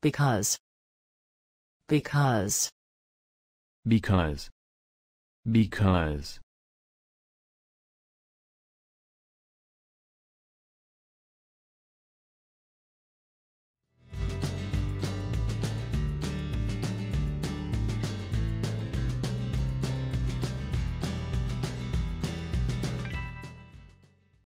because